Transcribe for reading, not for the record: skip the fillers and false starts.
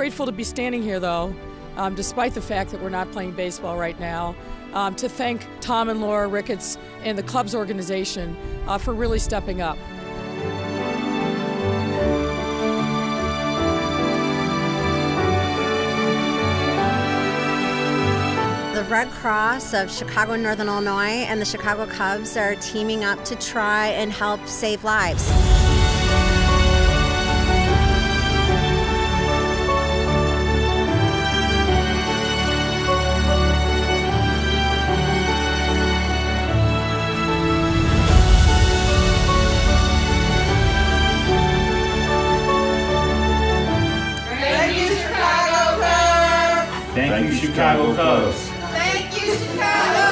grateful to be standing here, though, despite the fact that we're not playing baseball right now, to thank Tom and Laura Ricketts and the Cubs organization for really stepping up. The Red Cross of Chicago, Northern Illinois, and the Chicago Cubs are teaming up to try and help save lives. Thank you, Chicago Cubs. Thank you, Chicago.